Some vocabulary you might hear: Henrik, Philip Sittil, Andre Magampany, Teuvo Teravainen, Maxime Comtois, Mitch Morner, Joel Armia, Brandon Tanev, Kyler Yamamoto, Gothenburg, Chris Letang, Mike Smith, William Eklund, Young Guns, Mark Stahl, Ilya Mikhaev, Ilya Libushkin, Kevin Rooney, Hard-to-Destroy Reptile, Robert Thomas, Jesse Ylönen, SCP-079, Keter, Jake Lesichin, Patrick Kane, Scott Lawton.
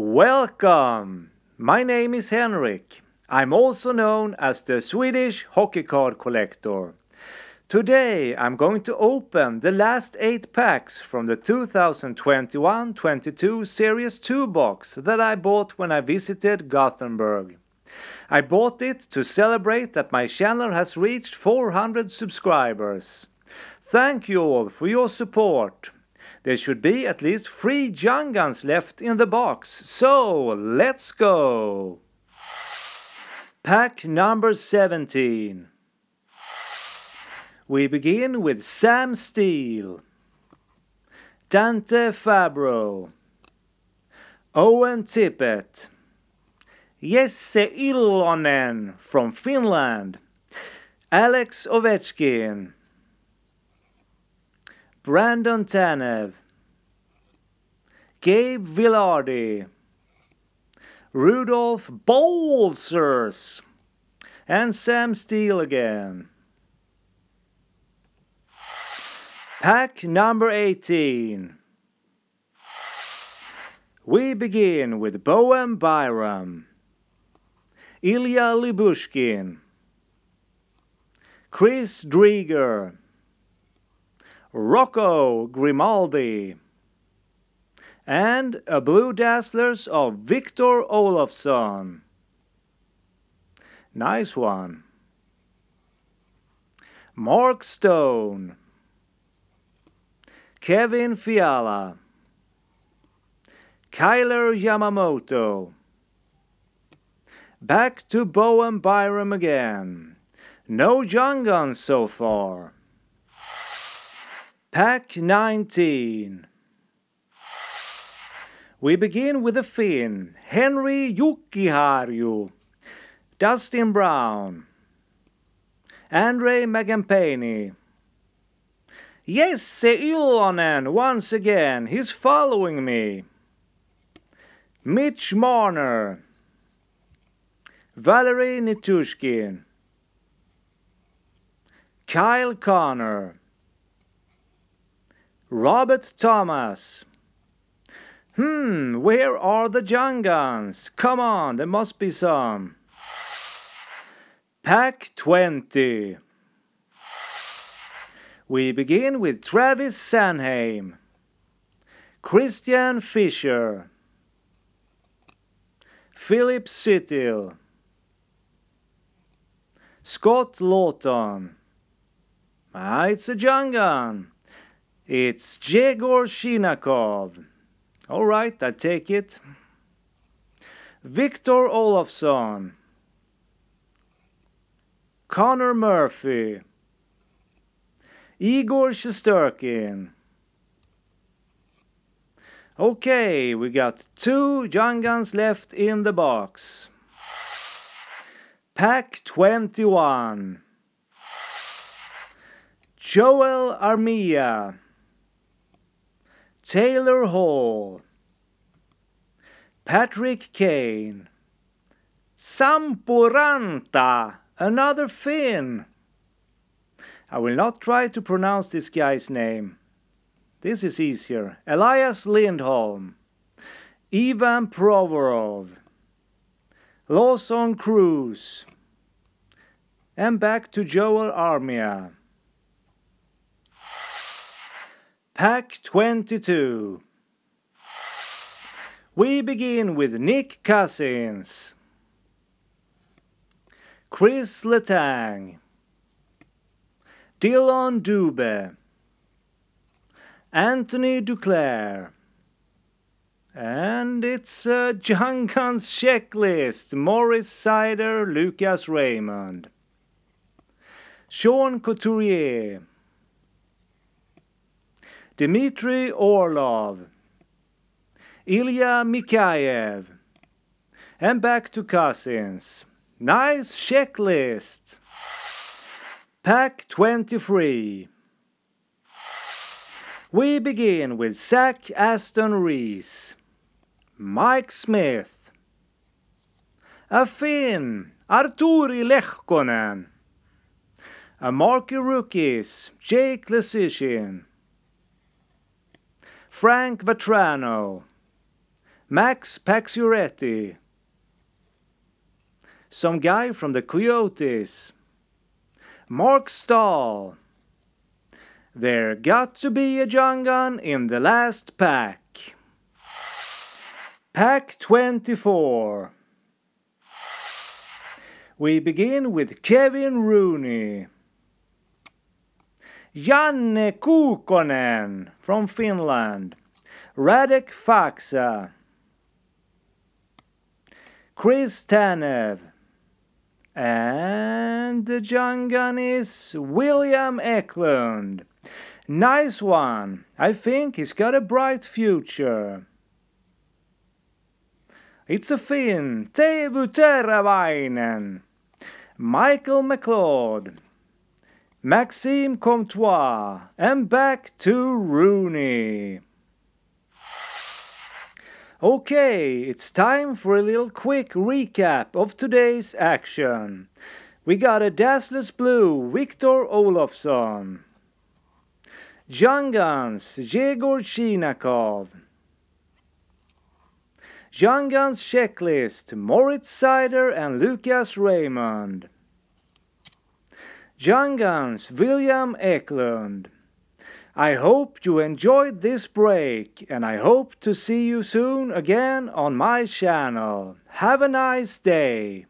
Welcome! My name is Henrik. I'm also known as the Swedish Hockey Card Collector. Today I'm going to open the last 8 packs from the 2021-22 Series 2 box that I bought when I visited Gothenburg. I bought it to celebrate that my channel has reached 400 subscribers. Thank you all for your support. There should be at least 3 Young Guns left in the box, so let's go! Pack number 17. We begin with Sam Steel, Dante Fabro, Owen Tippett, Jesse Ylönen from Finland, Alex Ovechkin, Brandon Tanev, Gabe Villardi, Rudolf Bolzers, and Sam Steel again. Pack number 18. We begin with Bowen Byram, Ilya Libushkin, Chris Drieger, Rocco Grimaldi, and a Blue Dazzlers of Viktor Olofsson. Nice one. Mark Stone, Kevin Fiala, Kyler Yamamoto. Back to Bowen Byram again. No Young Guns so far. Pack 19. We begin with a Finn, Henry Jukkiharyu, Dustin Brown, Andre Magampany, Jesse Ylönen once again, he's following me, Mitch Morner, Valerie Nitushkin, Kyle Connor, Robert Thomas. Where are the Young Guns? Come on, there must be some. Pack 20. We begin with Travis Sanheim, Christian Fischer, Philip Sittil, Scott Lawton. It's a Young Gun. It's Yegor Chinakhov. All right, I take it. Viktor Olofsson, Connor Murphy, Yegor Shesterkin. Okay, we got 2 Young Guns left in the box. Pack 21. Joel Armia, Taylor Hall, Patrick Kane, Sampo Ranta, another Finn. I will not try to pronounce this guy's name. This is easier. Elias Lindholm, Ivan Provorov, Lawson Cruz, and back to Joel Armia. Pack 22. We begin with Nick Cousins, Chris Letang, Dylan Dube, Anthony Duclair, and it's a Young Guns checklist. Moritz Seider, Lucas Raymond, Sean Couturier, Dmitry Orlov, Ilya Mikhaev, and back to Cousins. Nice checklist. Pack 23. We begin with Zach Aston Reese, Mike Smith, a Finn, Arturi Lehkonen, a Marquee Rookies, Jake Lesichin, Frank Vetrano, Max Pacioretty, some guy from the Coyotes, Mark Stahl. There got to be a young gun in the last pack. Pack 24. We begin with Kevin Rooney. Janne Kukkonen from Finland. Radek Faksa. Chris Tanev. And the young gun is William Eklund. Nice one. I think he's got a bright future. It's a Finn, Teuvo Teravainen, Michael McLeod, Maxime Comtois, and back to Rooney. Okay, it's time for a little quick recap of today's action. We got a Dazzlers Blue, Viktor Olofsson. Young Guns, Yegor Chinakhov. Young Guns Checklist, Moritz Seider and Lucas Raymond. Young Guns, William Eklund. I hope you enjoyed this break, and I hope to see you soon again on my channel. Have a nice day!